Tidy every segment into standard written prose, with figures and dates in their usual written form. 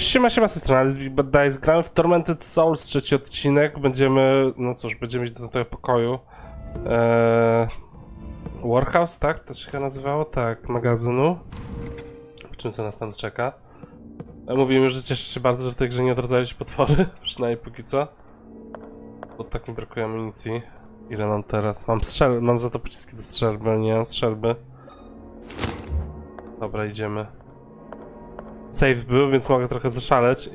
Siema sestra, ale z Big Bad Dice, gramy w Tormented Souls, trzeci odcinek. Będziemy, no cóż, będziemy iść do tego pokoju. Warehouse, tak? To się chyba nazywało? Tak, magazynu. W czym co nas tam czeka? Mówimy, że cieszę się bardzo, że w tej grze nie odradzają się potwory. Przynajmniej póki co. Bo tak mi brakuje amunicji. Ile mam teraz? Mam strzelby, mam za to pociski do strzelby, nie mam strzelby. Dobra, idziemy. Safe był, więc mogę trochę zaszaleć.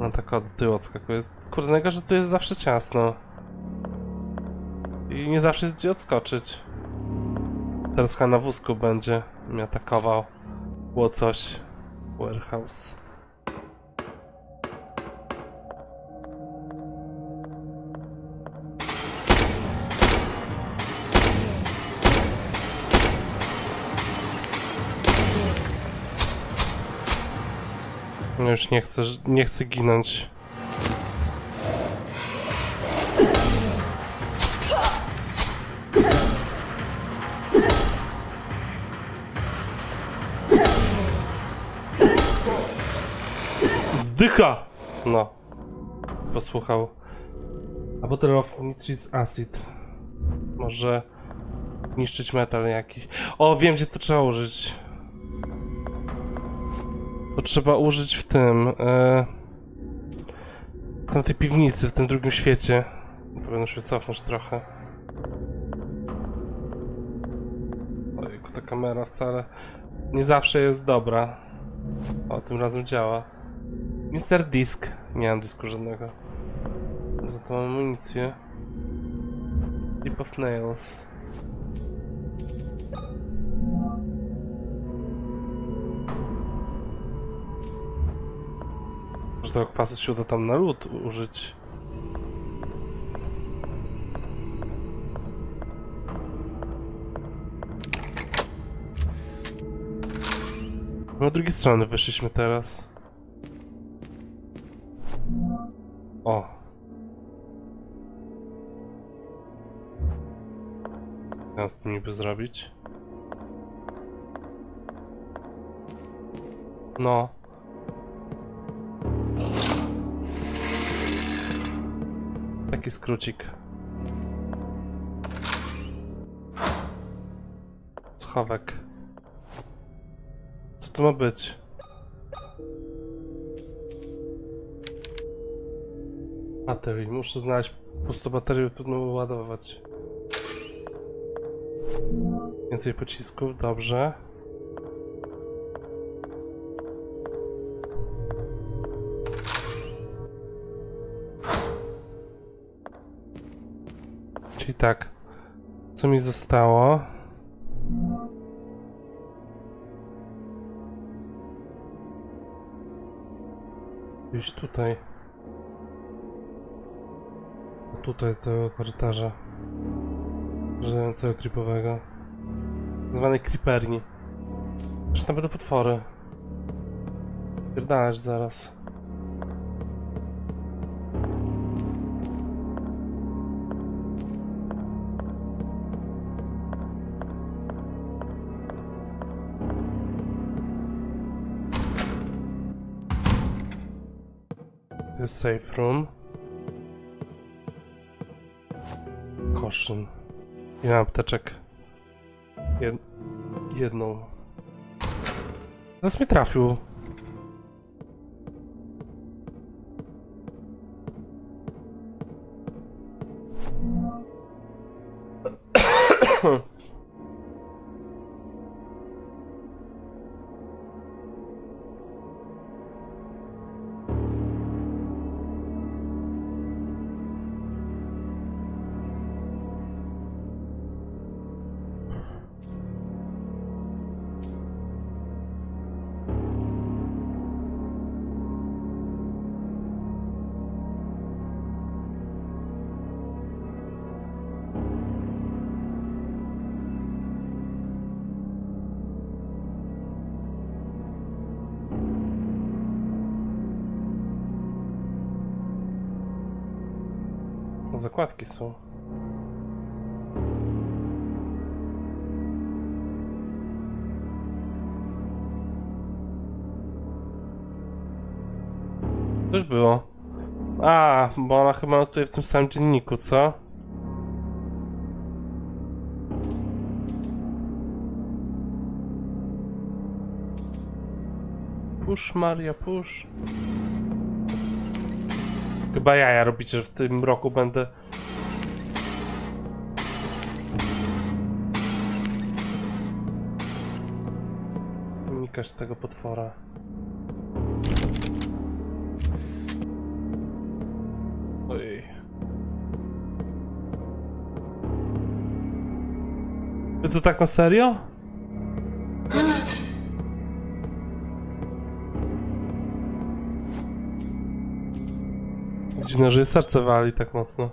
No tak od tyłu odskakuje. Kurde, najgorzej, że tu jest zawsze ciasno. I nie zawsze jest gdzie odskoczyć. Teraz chyba na wózku będzie mnie atakował. Było coś. Warehouse. No już nie chcę ginąć. Zdycha! No. Posłuchał. A bottle of nitrous acid. Może niszczyć metal jakiś. O, wiem, gdzie to trzeba użyć. To trzeba użyć w tym... tam tej piwnicy, w tym drugim świecie. To będę się cofnąć trochę. Ojku, ta kamera wcale nie zawsze jest dobra. O, tym razem działa. Insert disk. Nie mam dysku żadnego. Za to mam amunicję. Tip of nails. Że tego kwasu się uda tam na lód użyć. No od drugiej strony wyszliśmy teraz. O. Chciałem z tym niby zrobić. No. Taki skrócik. Schowek. Co to ma być? Baterii. Muszę znaleźć pustą baterię, trudno wyładować. Więcej pocisków, dobrze. Czyli tak, co mi zostało? Gdzieś tutaj. Tutaj tego korytarza żejącego creepowego, zwanej creeperni. Zresztą tam będą potwory. Pierdalać zaraz. Jest safe room. Koszyn. Ile mam apteczek? Jedną. Teraz mi trafił. Zakładki są. To już było. A, bo ona chyba tutaj w tym samym dzienniku, co? Push, Maria, push. Chyba jaja robicie, że w tym roku będę... Unikasz tego potwora. Ojej. Wy to tak na serio? Dziwne, że je serce wali tak mocno.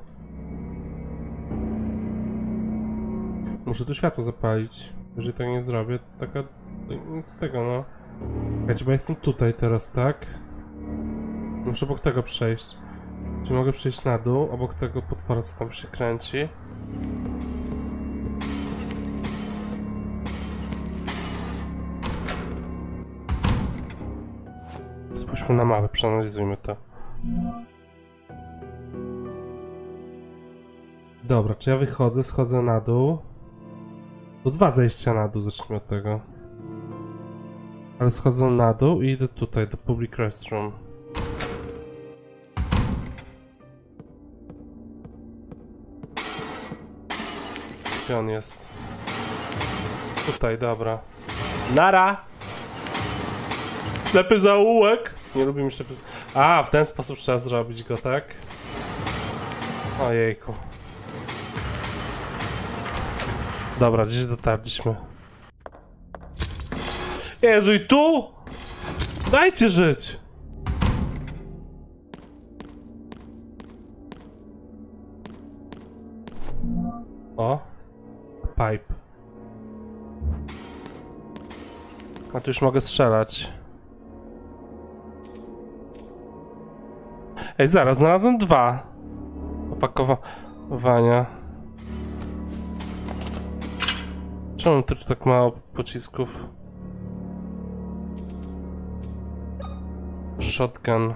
Muszę tu światło zapalić. Jeżeli tego nie zrobię, to taka... nic z tego, no. Ja chyba jestem tutaj teraz, tak? Muszę obok tego przejść. Czy mogę przejść na dół, obok tego potwora, co tam się kręci? Spójrzmy na mapę, przeanalizujmy to. Dobra, czy ja wychodzę, schodzę na dół? To dwa zejścia na dół, zacznijmy od tego. Ale schodzę na dół i idę tutaj, do public restroom. Gdzie on jest? Tutaj, dobra. Nara! Ślepy zaułek! Nie lubi mi ślepy... A, w ten sposób trzeba zrobić go, tak? Ojejku. Dobra, gdzieś dotarliśmy. Jezu, i tu? Dajcie żyć! O. Pipe. A tu już mogę strzelać. Ej, zaraz, znalazłem dwa opakowania. Czemu tu tak mało pocisków? Shotgun.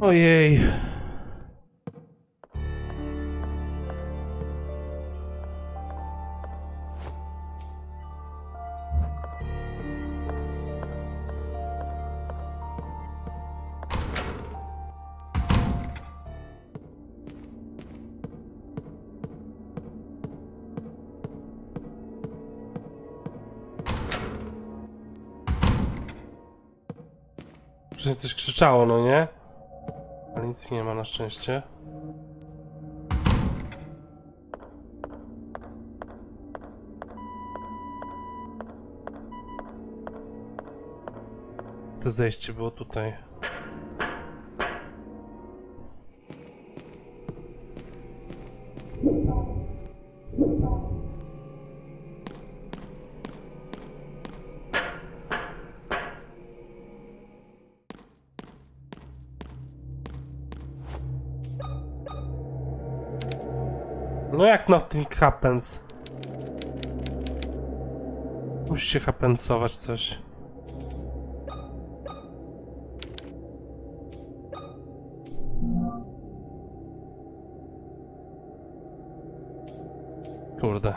Ojej. Coś krzyczało, no nie? Ale nic nie ma na szczęście. To zejście było tutaj. No jak nothing happens? Musi się happensować coś. Kurde.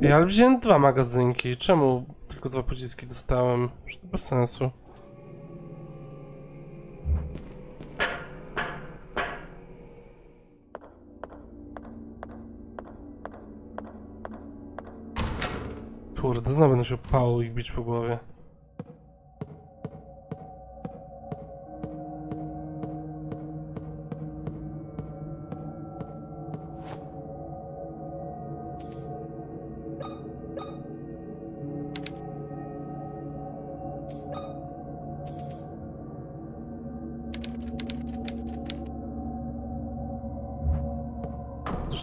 Ja wziąłem dwa magazynki, czemu? Tylko dwa pociski dostałem, już to bez sensu. Kurde, znowu będę się opałał i bić po głowie.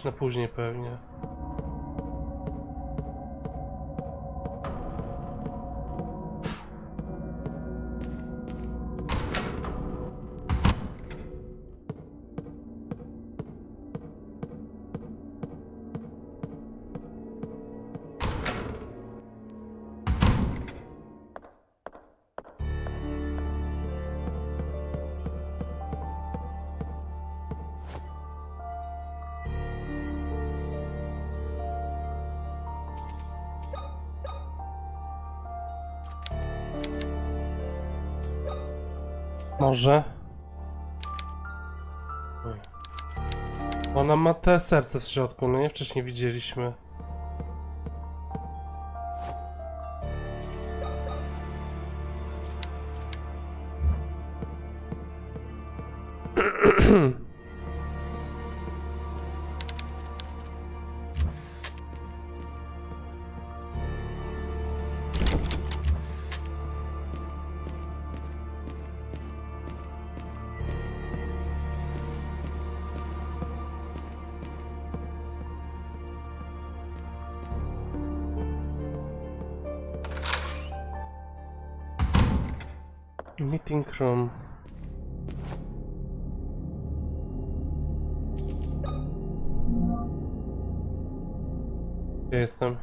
Na później pewnie. Może. Ona ma te serce w środku, no nie wcześniej widzieliśmy. Meeting room. Gdzie jestem?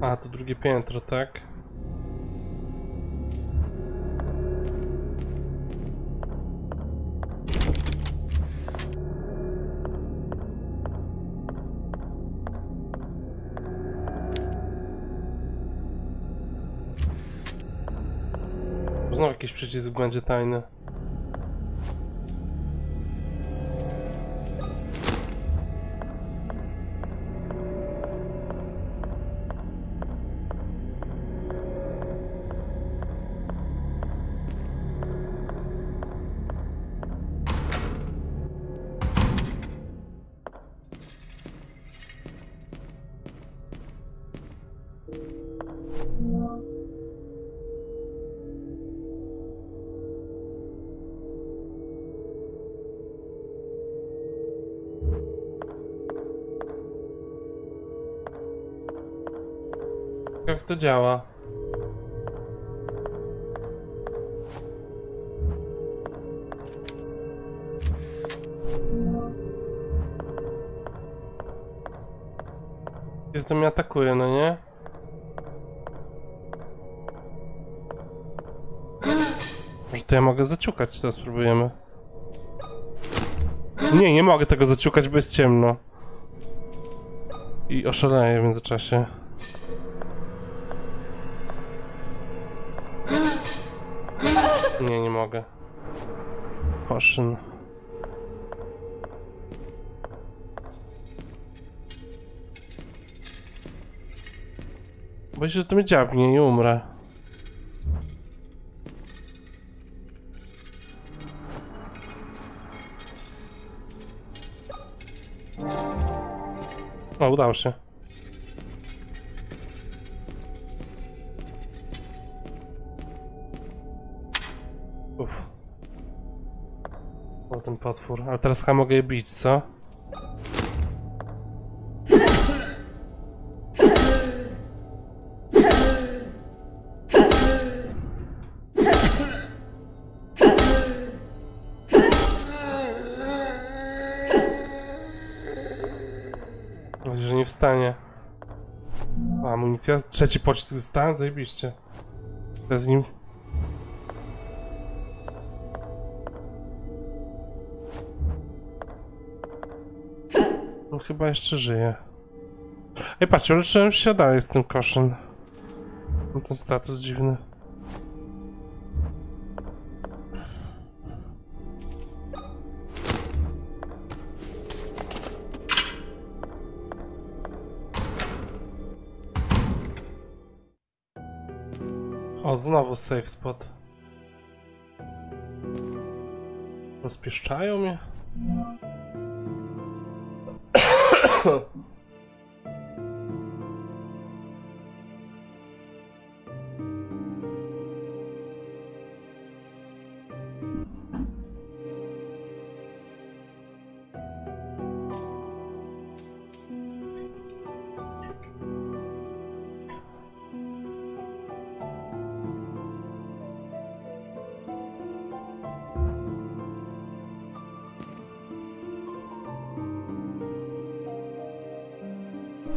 A, to drugie piętro, tak? Znowu jakiś przycisk będzie tajny. Jak to działa? Kiedy to mnie atakuje, no nie? Może to ja mogę zaciukać, teraz spróbujemy. Nie, nie mogę tego zaciukać, bo jest ciemno. I oszaleję w międzyczasie. Nie, nie mogę. Koszyn. Boję się, że to mnie dziabnie i umrę. O, udało się. O, ten potwór, ale teraz chyba mogę je bić, co? Chodzi, że nie wstanie. A, amunicja, trzeci pocisk dostałem, zajebiście. Teraz z nim... On chyba jeszcze żyje. Ej, patrz, uleczyłem się dalej z tym koszem. Mam ten status dziwny. O, znowu safe spot. Rozpieszczają mnie?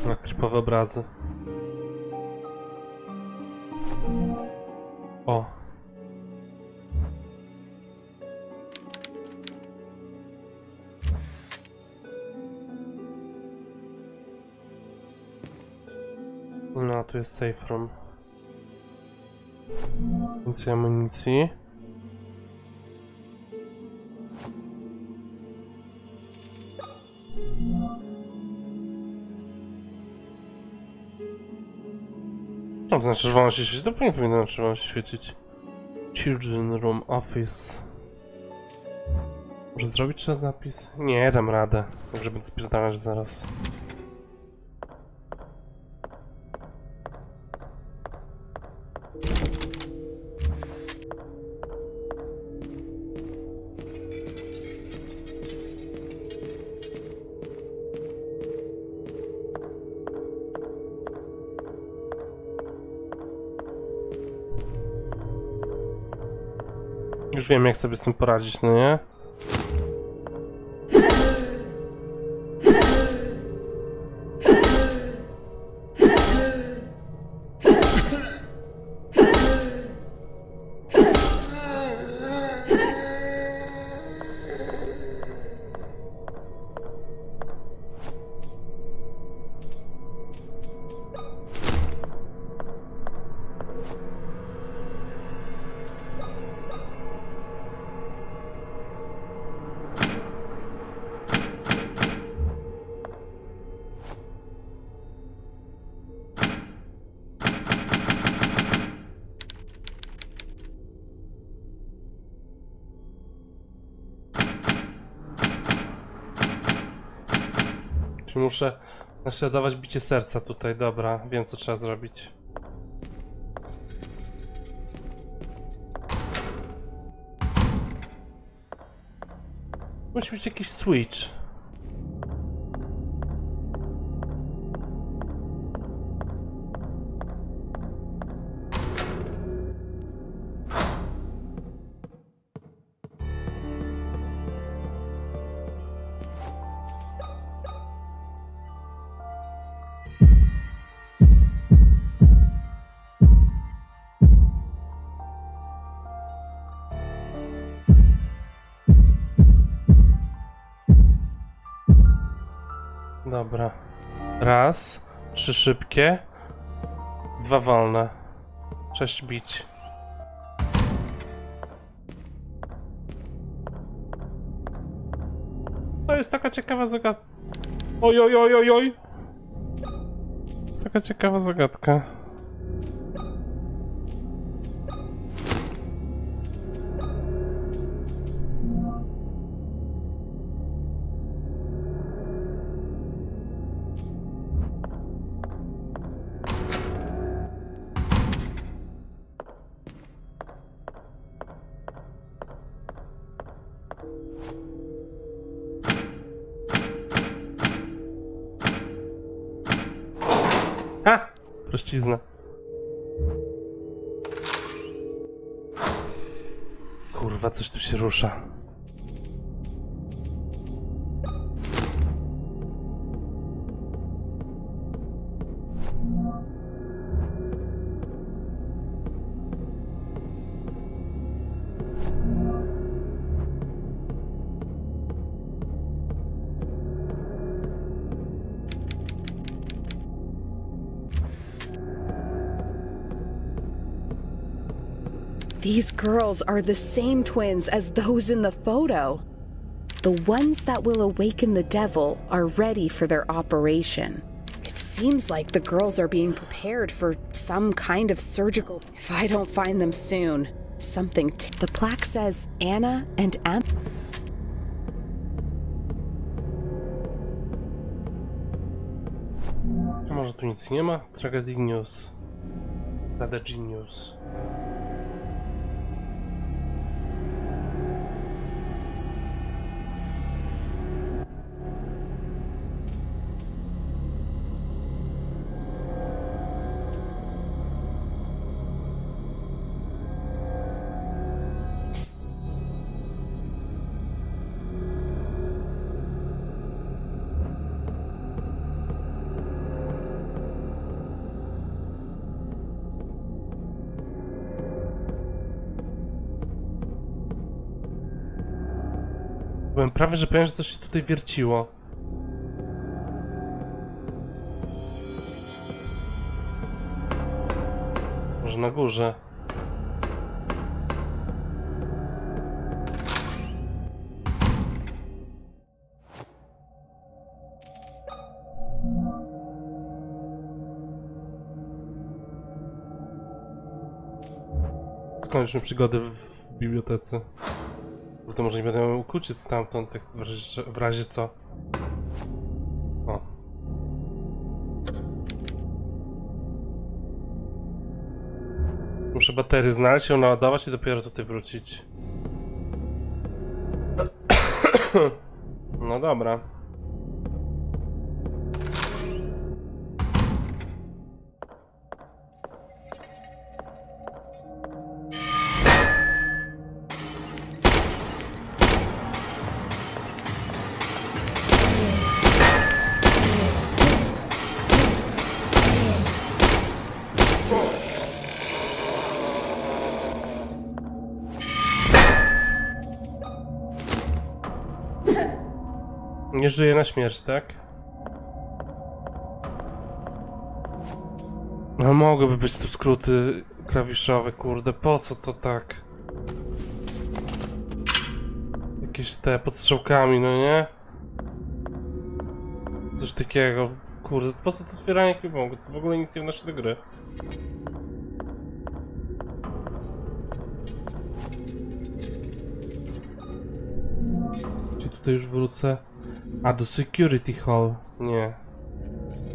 Na krypowe obrazy. O. No, tu jest safe room. Więcej amunicji. Co to znaczy czerwona się świeci? To nie powinno czerwona się świecić. Children Room Office. Może zrobić trzeba zapis? Nie, dam radę. Dobrze, będę spierdalać zaraz. Już wiem, jak sobie z tym poradzić, no nie? Muszę naśladować bicie serca tutaj, dobra, wiem co trzeba zrobić. Musi być jakiś switch. Dobra. Raz, trzy szybkie, dwa wolne. Cześć bić. To jest taka ciekawa zagadka. Oj, oj, oj, oj, oj. To jest taka ciekawa zagadka. Prościzna. Kurwa, coś tu się rusza. These girls are the same twins as those in the photo. The ones that will awaken the devil are ready for their operation. It seems like the girls are being prepared for some kind of surgical. If I don't find them soon, something. The plaque says Anna and Em. Może tu nic nie ma? Tragedy News. Tragedy News. Byłem prawie, że pewien, że coś się tutaj wierciło. Może na górze. skończmy przygodę w bibliotece. To może nie będę ukłuczyć stamtąd, tak w razie co. O. Muszę baterię znaleźć, ją naładować i dopiero tutaj wrócić. No dobra. Nie żyje na śmierć, tak? No mogłyby być tu skróty klawiszowe, kurde, po co to tak? Jakieś te pod strzałkami, no nie? Coś takiego, kurde, po co to otwieranie kwiatków? To w ogóle nic nie wnosi do gry. Czy tutaj już wrócę? A do security hall? Nie.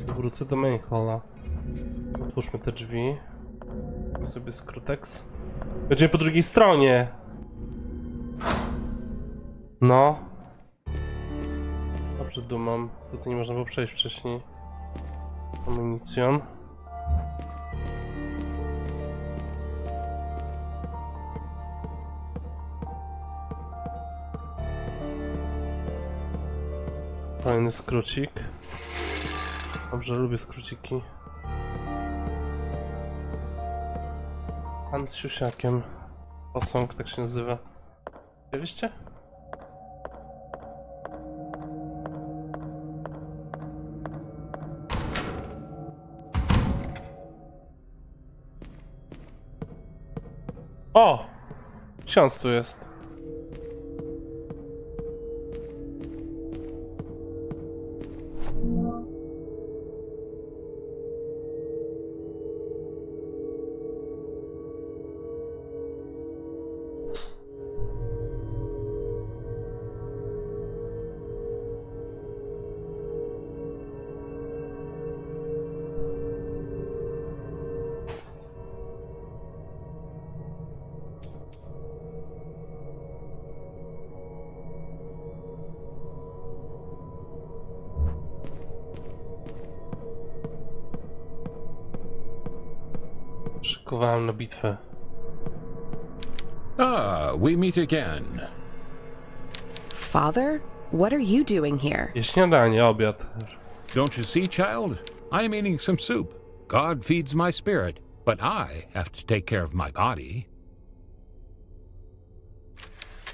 Wrócę do main halla. Otwórzmy te drzwi. Weźmy sobie skróteks. Będziemy po drugiej stronie. No. Dobrze dumam. Tutaj nie można było przejść wcześniej. Amunicją. Fajny skrócik. Dobrze, lubię skróciki. Pan z siusiakiem. Posąg, tak się nazywa. Widzieliście? O! Ksiądz tu jest. Szykowałem na bitwę. Ah, we meet again. Father, what are you doing here? Jest śniadanie, obiad. Don't you see, child? I am eating some soup. God feeds my spirit, but I have to take care of my body.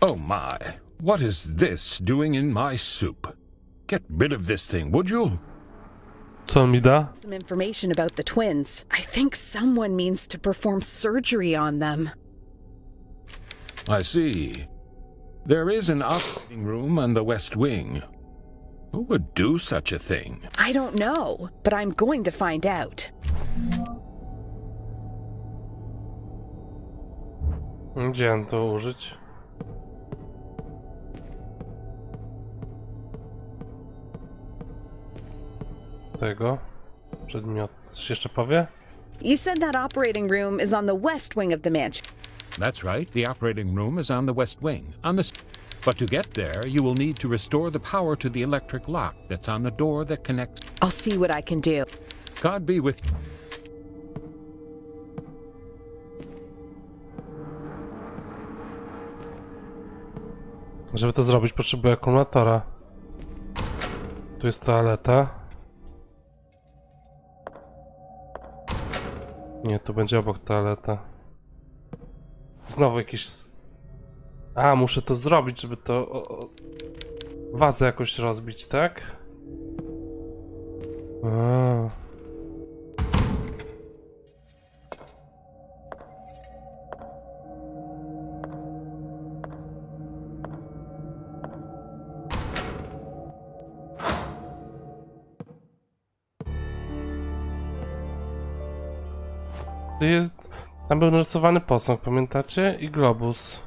Oh my, what is this doing in my soup? Get rid of this thing, would you? Co mi da? Some information about the twins. I think someone means to perform surgery on them. I see. There is an operating room on the West Wing. Who would do such a thing? I don't know, but I'm going to find out. Gdzie on to użyć? Tego przedmiot coś jeszcze powie? You said that operating room is on the west wing of the mansion. That's right. The operating room is on the west wing. On the but to get there, you will need to restore the power to the electric lock that's on the door that connects. I'll see what I can do. God be with you. Żeby to zrobić, potrzebuję akumulatora. Tu jest toaleta. Nie, to będzie obok toaleta. Znowu jakiś... A, muszę to zrobić, żeby to... wazę jakoś rozbić, tak? A. Tam był narysowany posąg, pamiętacie? I globus.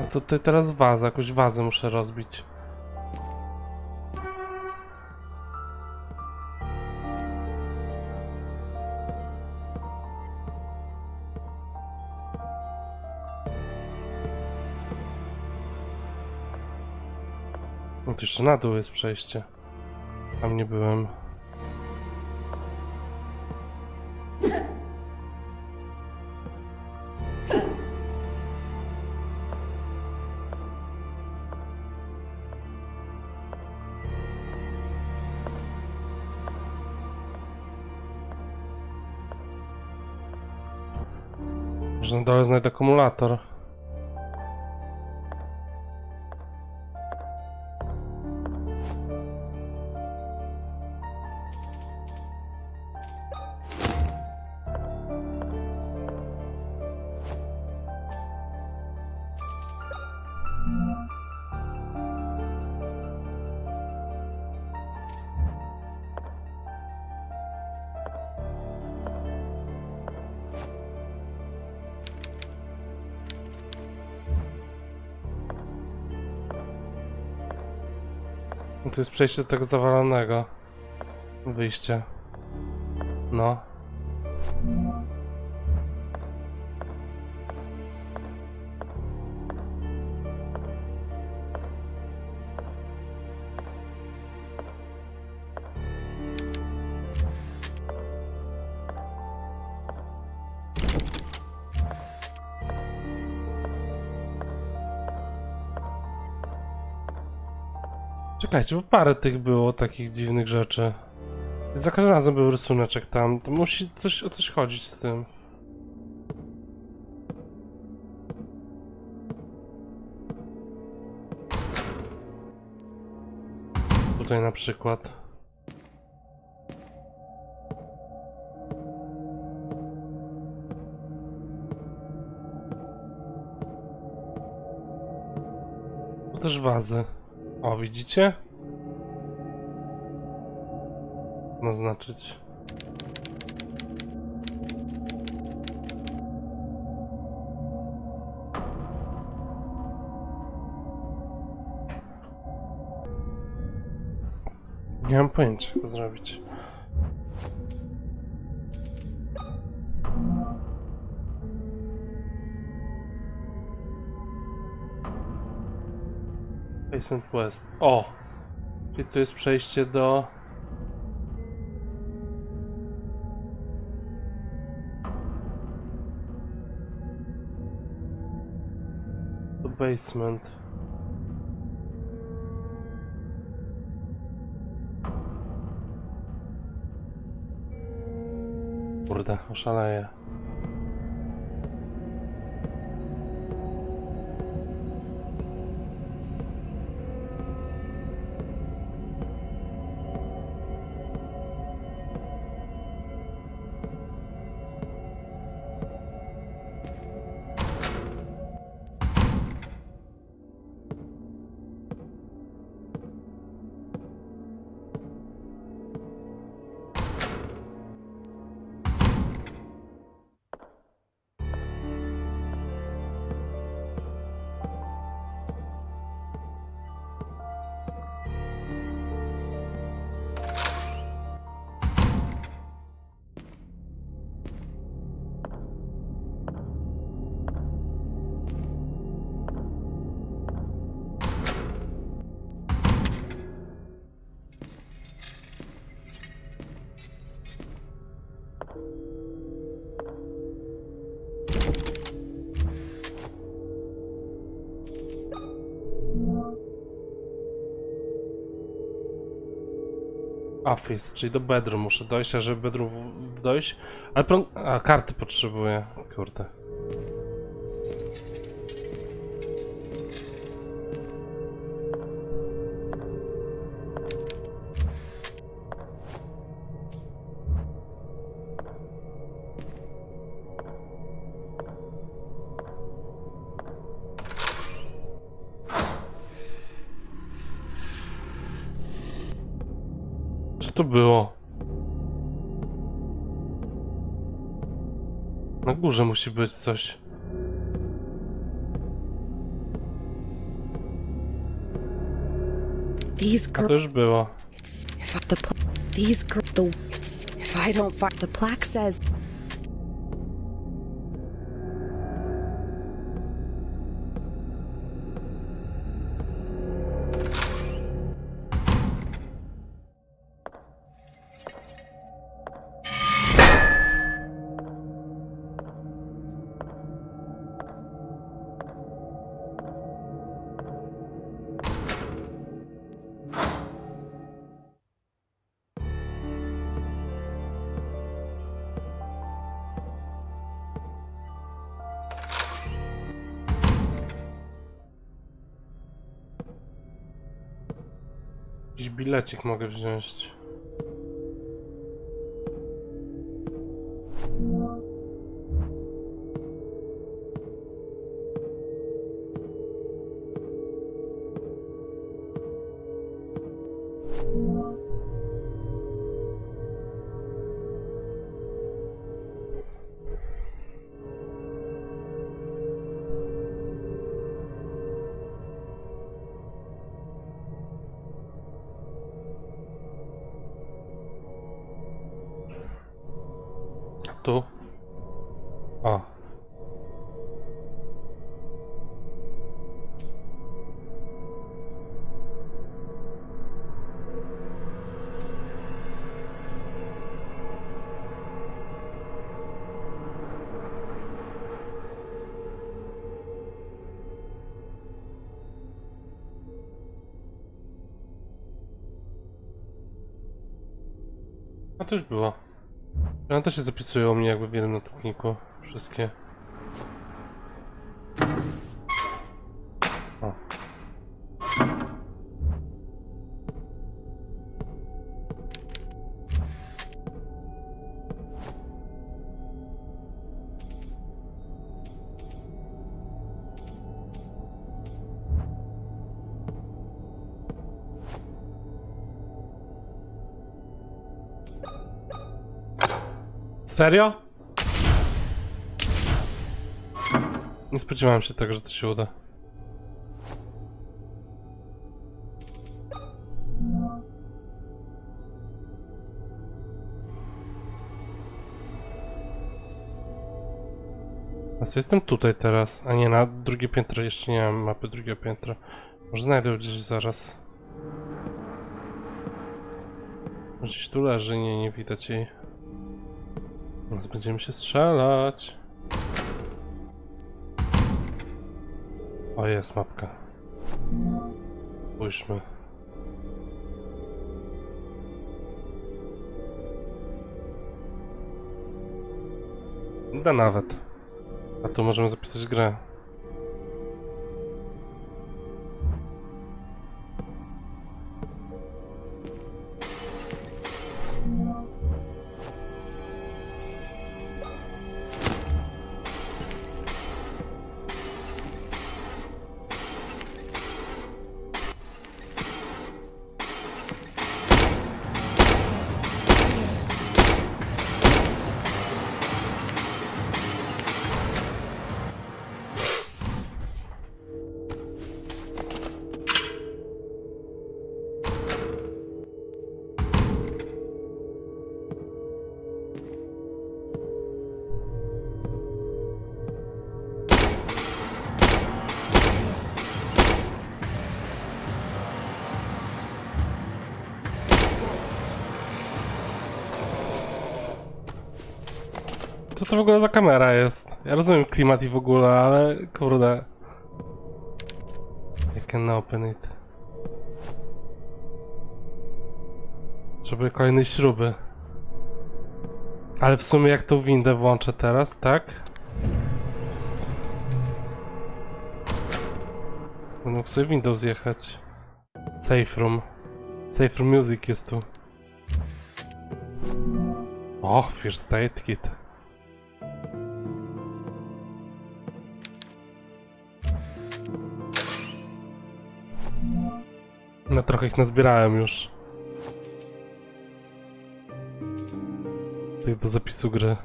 A tutaj teraz waza, jakąś wazę muszę rozbić. No to jeszcze na dół jest przejście. Tam nie byłem. Może na dole znajdę akumulator. To jest przejście do tego zawalonego wyjścia. No. Czekajcie, bo parę tych było takich dziwnych rzeczy. Za każdym razem był rysuneczek tam, to musi coś, o coś chodzić z tym. Tutaj na przykład. Tu też wazy. O, widzicie? Naznaczyć. Nie mam pojęcia, jak to zrobić. Basement West. O! Czyli tu jest przejście do... do basement. Kurde, oszaleję. Office, czyli do bedroom muszę dojść, a żeby bedroom dojść... Ale a, karty potrzebuję, kurde. to było? Na górze musi być coś. A to już było. Jakiś bilecik mogę wziąć. Tu? O. A to już było. One też się zapisują u mnie jakby w jednym notatniku. Wszystkie. O. Serio? Nie spodziewałem się tego, że to się uda. A co, jestem tutaj teraz, a nie na drugie piętro, jeszcze nie mam mapy drugiego piętra. Może znajdę gdzieś zaraz. Gdzieś tu leży, nie widać jej. Więc będziemy się strzelać. O, jest mapka. Spójrzmy. Da nawet. A tu możemy zapisać grę. Co to w ogóle za kamera jest? Ja rozumiem klimat i w ogóle, ale kurde. I can open it. Potrzebuję kolejnej śruby. Ale w sumie jak tą windę włączę teraz, tak? Będę mógł sobie windą zjechać. Safe room. Safe room music jest tu. O, first aid kit. No trochę ich nazbierałem już. notatek do zapisu gry.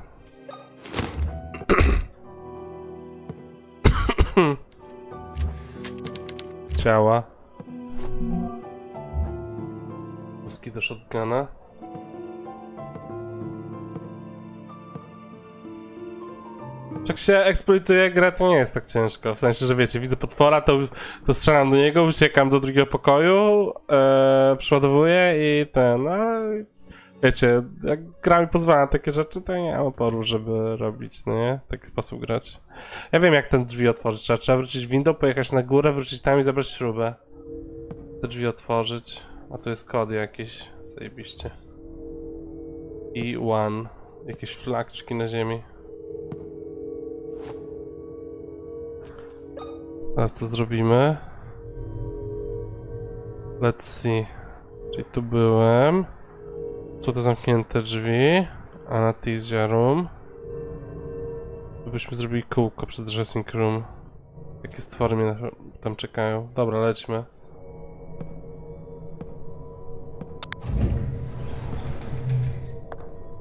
Ciała. Łuski do shotguna. Jak się eksploituje grę, to nie jest tak ciężko. W sensie, że wiecie, widzę potwora, to strzelam do niego, uciekam do drugiego pokoju, przeładowuję i ten, no wiecie, jak gra mi pozwala na takie rzeczy, to nie mam oporu, żeby robić, no nie? W taki sposób grać. Ja wiem, jak ten drzwi otworzyć. Trzeba wrócić window, pojechać na górę, wrócić tam i zabrać śrubę. Te drzwi otworzyć. A tu jest kody jakieś, zajebiście. E1. Jakieś flagczki na ziemi. Teraz to zrobimy. Let's see. Czyli tu byłem. Co to zamknięte drzwi? Anesthesia room. Byśmy zrobili kółko przez dressing room. Jakie stwory mnie tam czekają. Dobra, lećmy.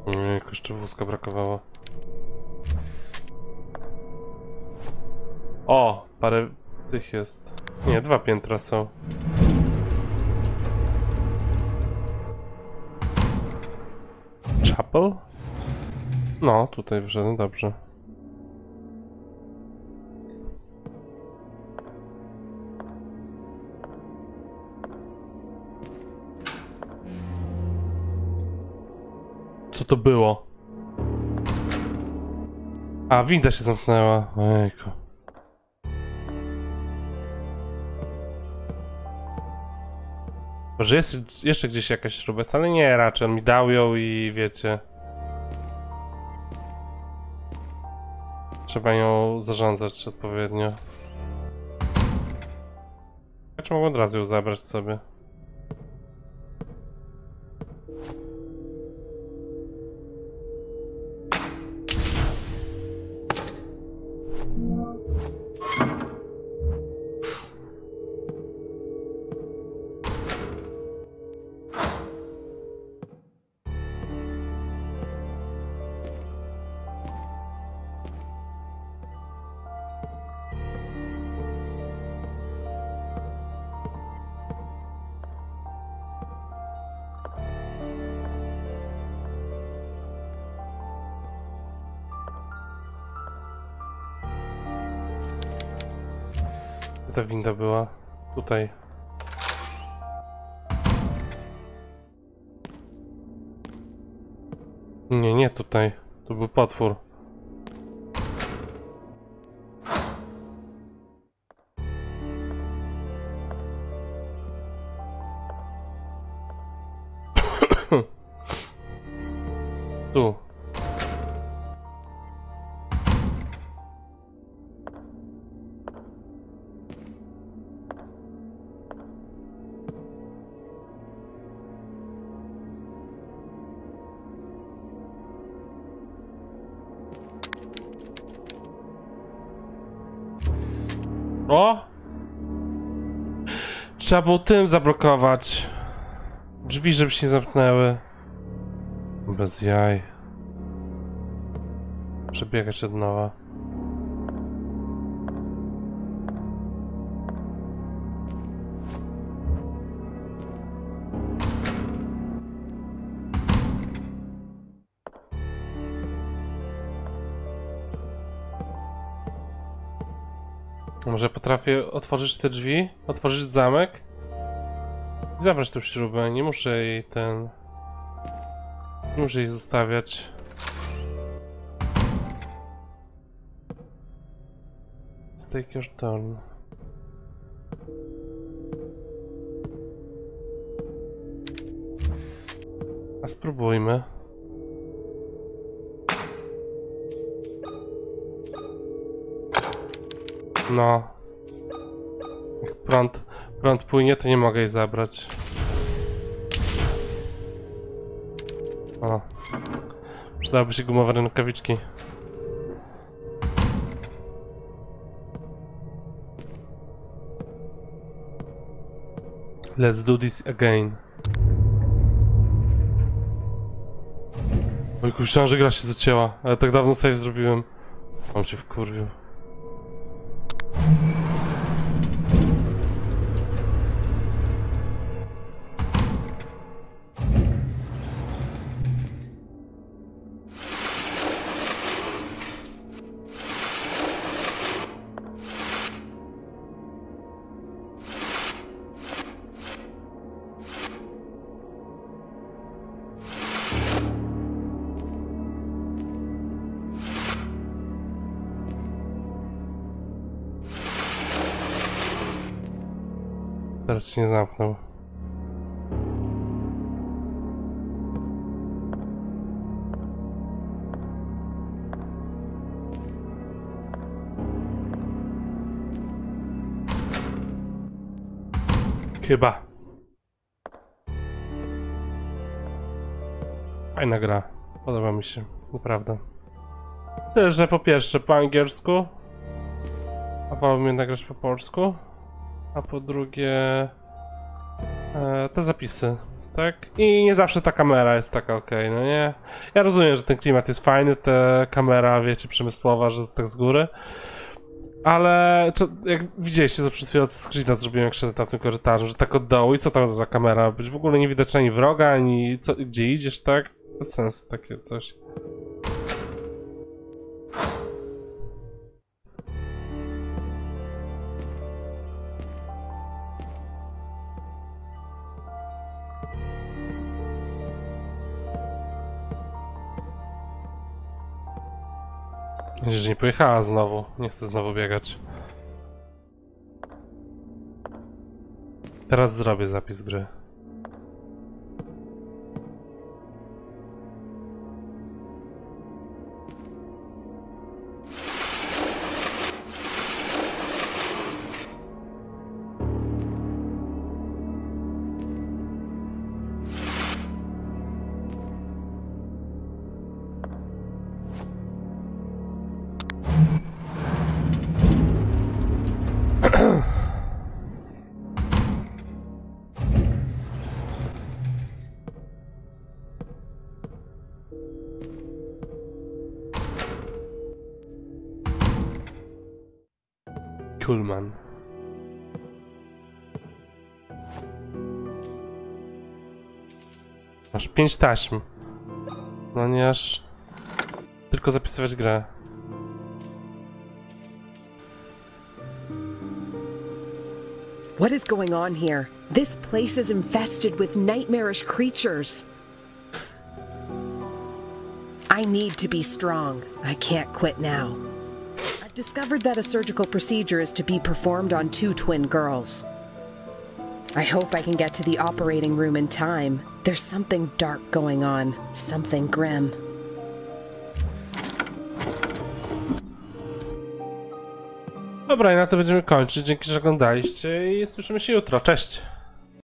Ojej, jeszcze wózka brakowało. O! Parę tych jest. Nie, dwa piętra są. Chapel? No, tutaj wszedłem, dobrze. Co to było? A, winda się zamknęła. Ojejku. Może jest jeszcze gdzieś jakaś śruba, ale nie, raczej on mi dał ją i wiecie. Trzeba ją zarządzać odpowiednio. Ja czy mogę od razu ją zabrać sobie? Ta winda była tutaj. Nie, nie tutaj. To był potwór. Tu. O! Trzeba było tym zablokować drzwi, żeby się nie zamknęły. Bez jaj. Przebiegać od nowa. Może potrafię otworzyć te drzwi, otworzyć zamek i zabrać tą śrubę, nie muszę jej nie muszę jej zostawiać. Stake your turn. A spróbujmy. No. Jak prąd płynie, to nie mogę jej zabrać. O. Przydałyby się gumowe rękawiczki. Let's do this again. Ojku, myślałem, że gra się zacięła, ale tak dawno save zrobiłem. Mam się wkurwił. Teraz się nie zamknął. Chyba. Fajna gra. Podoba mi się. Naprawdę. Tyle, że po pierwsze po angielsku. A wolałbym jednak grać po polsku. A po drugie te zapisy, tak? I nie zawsze ta kamera jest taka okej, no nie? Ja rozumiem, że ten klimat jest fajny, ta kamera, wiecie, przemysłowa, że tak z góry. Ale jak widzieliście, za przed chwilą screena zrobiłem, jak szedłem tam tym korytarzem, że tak od dołu i co tam za kamera? Być w ogóle nie widać ani wroga, ani co, gdzie idziesz, tak? Bez sensu takie coś. Że nie pojechała znowu. Nie chcę znowu biegać. Teraz zrobię zapis gry. Kulman. Masz 5 taśm. No nie aż... Tylko zapisywać grę. What is going on here? This place is infested with nightmarish creatures. I need to be strong. I can't quit now. Discovered that a surgical procedure is to be performed on 2 twin girls. I hope I can get to the operating room in time. There's something dark going on, something grim. Dobra, i na to będziemy kończyć. Dzięki, że oglądaliście i słyszymy się jutro. Cześć!